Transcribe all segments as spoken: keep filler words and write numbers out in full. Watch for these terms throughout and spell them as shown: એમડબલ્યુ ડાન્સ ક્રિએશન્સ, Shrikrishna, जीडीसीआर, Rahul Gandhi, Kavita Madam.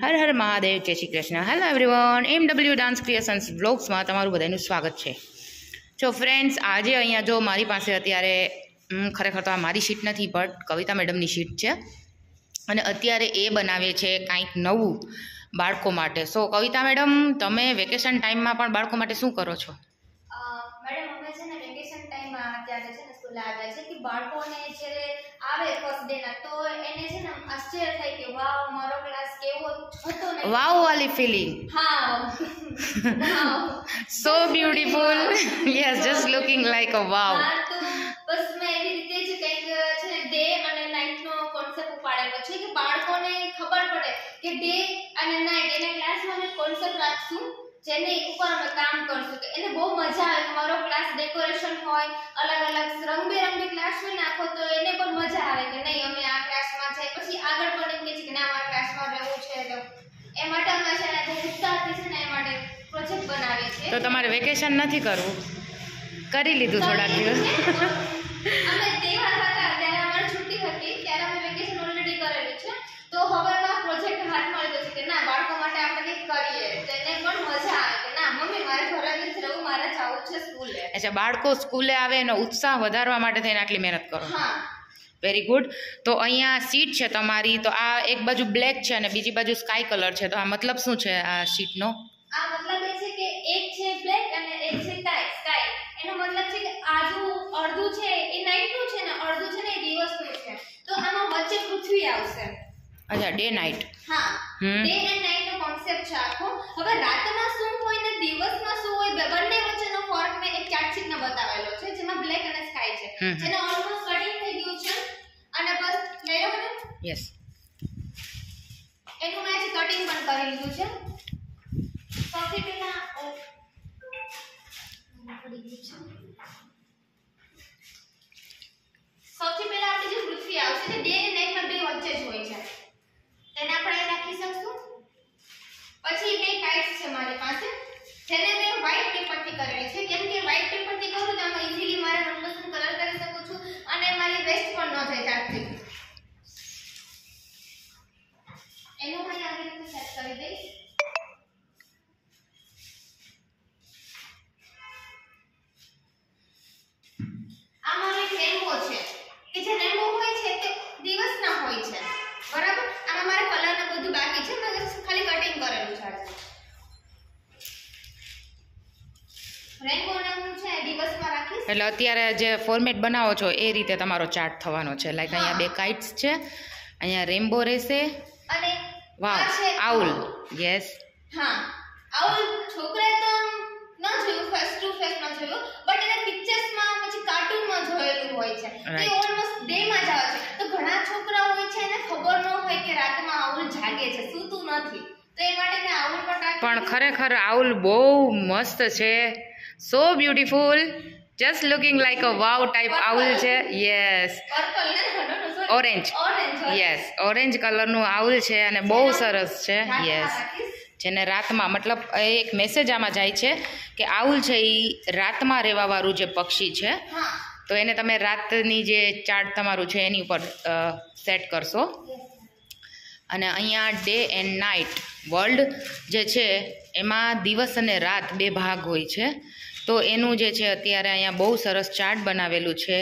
હર હર મહાદેવ, જય Shri Krishna. Hello everyone, એમડબલ્યુ ડાન્સ ક્રિએશન્સ વ્લોગ્સમાં તમારું બધાનું સ્વાગત છે. જો ફ્રેન્ડ્સ, આજે અહીંયા જો મારી પાસે અત્યારે ખરેખર તો આ મારી શીટ નથી, બટ કવિતા મેડમની શીટ છે અને અત્યારે એ બનાવે છે કંઈક નવું બાળકો માટે. સો કવિતા મેડમ, તમે વેકેશન ટાઈમમાં પણ બાળકો માટે શું કરો છો? મેડમ, અમે છે ને વેકેશન ટાઈમમાં અત્યારે છે ને સ્કૂલ આવે છે કે બાળકોને જ્યારે આવે ફર્સ્ટ ડે ના તો એને છે ને આશ્ચર્ય થાય કે વાવ, મારો ક્લાસ કેવો હતો ને, વાવ વાલી ફીલિંગ. હા, so beautiful. Yes, just looking like a wow. તો બસ મે એવી રીતે જ કંઈક છે ને ડે અને નાઈટ નો કોન્સેપ્ટ ઉપાડેલો છે કે બાળકોને ખબર પડે કે ડે અને નાઈટ એના ક્લાસમાં મે કોન્સેપ્ટ રાખશું, જેને ઉપર અમે કામ કરશું કે એને બહુ મજા આવે. તમારો ક્લાસ ડેકોરેશન હોય, અલગ અલગ રંગબેરંગી ક્લાસમાં નાખો તો એને પણ મજા આવે કે નહીં, અમે આ ક્લાસમાં જઈએ, પછી આગળ પણ એમ કહે છે કે ના, મારા ક્લાસમાં રહેવું છે. તો એ માટે અમે છે ને ઉત્સાહથી છે ને એ માટે પ્રોજેક્ટ બનાવીએ છીએ. તો તમારે વેકેશન નથી કરવું, કરી લીધું થોડા દિવસ. અમે તહેવાર હતા ત્યારે અમારી છુટ્ટી હતી ત્યારે અમે વેકેશન ઓલરેડી કરેલું છે. તો હવે આ પ્રોજેક્ટ હાથમાં લીધો છે કે ના, બાળકો માટે આપણે કરીએ તેને પણ મજા આવે કે ના, મમ્મી મારે ઘરે નથી રહેવું, મારે જવું છે સ્કૂલે. અચ્છા, બાળકો સ્કૂલે આવે એનો ઉત્સાહ વધારવા માટે થઈને આટલી મહેનત કરો. હા, વેરી ગુડ. તો અહીંયા શીટ છે તમારી, તો આ એક બાજુ બ્લેક છે અને બીજી બાજુ સ્કાય કલર છે, તો આ મતલબ શું છે આ શીટનો? આ મતલબ એ છે કે એક છે બ્લેક અને એક છે સ્કાય. એનો મતલબ છે કે આજુ અડધું છે એ નાઈટનું છે ને અડધું છે ને એ દિવસનું છે. તો આમાં વચ્ચે પૃથ્વી આવશે. અચ્છા, ડે નાઈટ. હા, ડે એન્ડ નાઈટ નો કોન્સેપ્ટ છે આખો. હવે રાતના શું હોય ને દિવસમાં શું હોય બંને વચ્ચેનો ફરક મે એક ચાર્ટ શીટમાં બતાવેલો છે, જેમાં બ્લેક અને સ્કાય છે, જેને ઓલમોસ્ટ કટિંગ થઈ ગયું છે અને બસ લઈ લો. યસ, એનું મેં કટિંગ પણ કરી લીધું છે. સૌથી પહેલા સૌથી પહેલા આપણે જે પૃથ્વી આવશે તે ડે એન્ડ નાઈટ બંને વચ્ચે જ હોય છે. એને આપણે રાખી શકશું. પછી બે કાઇટ્સ છે મારી પાસે, જેને મેં વ્હાઇટ પેપરથી કરેલી છે, કેમ કે વ્હાઇટ પેપરથી કરું તો આમાં ઈઝીલી મારા મનપસંદ કલર કરી શકું છું અને મારી વેસ્ટ પણ ન જાય ચાર્ટથી. એનું હું આવી રીતે સેટ કરી દઈશ. આમાં એક રેનબો છે કે જે રેનબો હોય છે તે દિવસના હોય છે, બરાબર? આમાં મારા કલરનું બધું બાકી છે, મેં ખાલી કટિંગ કરેલું છે. રેનબો નામનું છે દિવસમાં રાખીશ. એટલે અત્યારે જે ફોર્મેટ બનાવો છો એ રીતે તમારો ચાર્ટ થવાનો છે. લાઈક અહીંયા બે કાઇટ્સ છે, અહીંયા રેનબો રહેશે અને વાવ આઉલ. યસ, હા, આઉલ છોકરાએ તો ન જોયું, ફેસ ટુ ફેસ ન જોયું, બટ એને પિક્ચર્સમાં પછી કાર્ટૂનમાં જોયેલું હોય છે. તે ઓલમોસ્ટ ડે માં જ આવે છે. તો ઘણા છોકરા હોય છે એને ખબર ન હોય કે રાતમાં આઉલ જાગે છે, સૂતું નથી, તો એ માટે મેં આઉલ પણ પણ ખરેખર આઉલ બહુ મસ્ત છે. So beautiful, just looking like a wow type owl છે. Yes, orange. યસ, ઓરેન્જ કલરનું આઉલ છે અને બહુ સરસ છે. યસ, જેને રાતમાં મતલબ એક મેસેજ આમાં જાય છે કે આઉલ છે એ રાતમાં રહેવાવાળું જે પક્ષી છે, તો એને તમે રાતની જે ચાર્ટ તમારું છે એની ઉપર સેટ કરશો. અને અહીંયા ડે એન્ડ નાઇટ વર્લ્ડ જે છે એમાં દિવસ અને રાત બે ભાગ હોય છે, તો એનું જે છે અત્યારે અહીંયા બહુ સરસ ચાર્ટ બનાવેલું છે.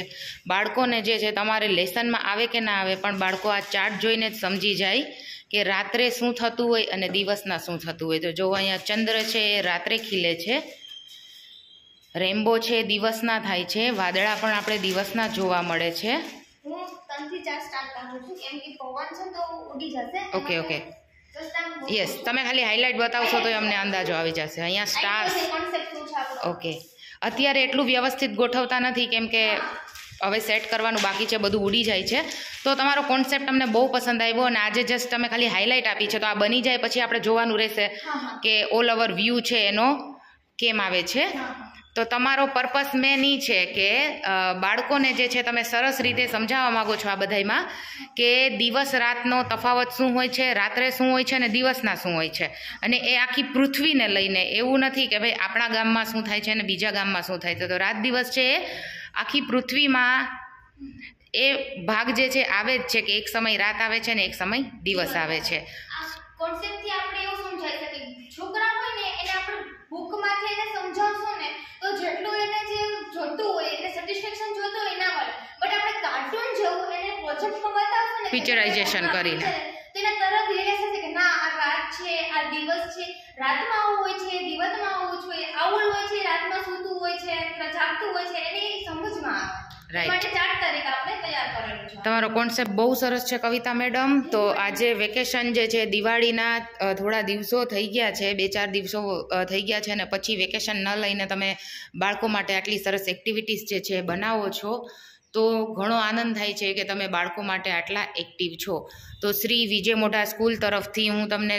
બાળકોને જે છે તમારે લેસનમાં આવે કે ના આવે, પણ બાળકો આ ચાર્ટ જોઈને જ સમજી જાય કે રાત્રે શું થતું હોય અને દિવસના શું થતું હોય. તો જો અહીંયા ચંદ્ર છે એ રાત્રે ખીલે છે, રેમ્બો છે એ દિવસના થાય છે, વાદળા પણ આપણે દિવસના જોવા મળે છે. હું ત્રણથી ચાર સ્ટાર્ટ કરું છું કેમ કે પવન છે તો ઉડી જશે. ઓકે ઓકે, યસ, તમે ખાલી હાઇલાઇટ બતાવશો તો અમને અંદાજો આવી જશે. અહીંયા સ્ટાર્સ. ઓકે, અત્યારે એટલું વ્યવસ્થિત ગોઠવતા નથી કેમ કે હવે સેટ કરવાનું બાકી છે, બધું ઉડી જાય છે. તો તમારો કોન્સેપ્ટ અમને બહુ પસંદ આવ્યો અને આજે જસ્ટ તમે ખાલી હાઇલાઇટ આપી છે, તો આ બની જાય પછી આપણે જોવાનું રહેશે કે ઓલ ઓવર વ્યૂ છે એનો કેમ આવે છે. તો તમારો પર્પસ મેન એ છે કે બાળકોને જે છે તમે સરસ રીતે સમજાવવા માગો છો આ બધામાં કે દિવસ રાતનો તફાવત શું હોય છે, રાત્રે શું હોય છે અને દિવસના શું હોય છે, અને એ આખી પૃથ્વીને લઈને. એવું નથી કે ભાઈ આપણા ગામમાં શું થાય છે અને બીજા ગામમાં શું થાય છે. તો રાત દિવસ છે એ આખી પૃથ્વીમાં એ ભાગ જે છે આવે જ છે કે એક સમય રાત આવે છે ને એક સમય દિવસ આવે છે. कॉन्सेप्ट थी आपणे एवुं समजाई सके छोकरा होय ने एने आपण बुक मांथी एने समजावशो ने तो जेटलुं एने जे जोतुं होय एने सैटिस्फेक्शन जोतुं होय ना મળે बट आपणे कार्टून जेवुं एने प्रोजेक्ट में बतावशो ने पिक्चराइजेशन करीने तेना तरत रियलाइज थशे के ना आ रात छे आ दिवस छे रात में आउं होय छे दिवस में आउं होय छे आउं होय छे रात में सूतुं होय छे रात जागतुं होय छे एने समझ में आवे राइट तमारो कॉन्सेप्ट बहुत सरस छे कविता मैडम। तो आज वेकेशन जे छे दिवाळीना थोड़ा दिवसों थई गया छे बे चार दिवसों थई गया छे ने पछी वेकेशन न लईने तमे बाळको माटे आटली सरस एक्टिविटीज जे छे बनावो छो तो घणो आनंद थाय छे के तमे बाळको माटे आटला एक्टिव छो। तो श्री विजय मोटा स्कूल तरफथी हूँ तमने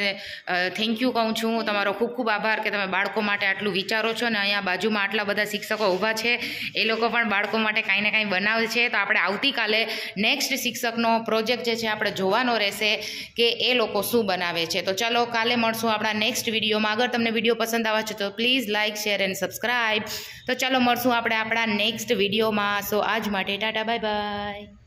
थैंक यू कहूँ छूँ। तमारो खूब खूब आभार के तमे बाळको माटे आटलू विचारो छो ने अहींया बाजुमां आटला बधा शिक्षको ऊभा छे ए लोको पण बाळको माटे कांई ने कांई बनावे छे। तो आपणे आवतीकाले नेक्स्ट शिक्षकनो प्रोजेक्ट जे छे आपणे जोवानो रहेशे के ए लोको शुं बनावे छे। तो चलो काले मळशुं आपणा नेक्स्ट विडियोमां। अगर तमने विडियो पसंद आवे छे तो please like share and subscribe. तो चलो मळशुं आपणे आपणा नेक्स्ट विडियोमां। सो आज माटे टाटा बाय बाय।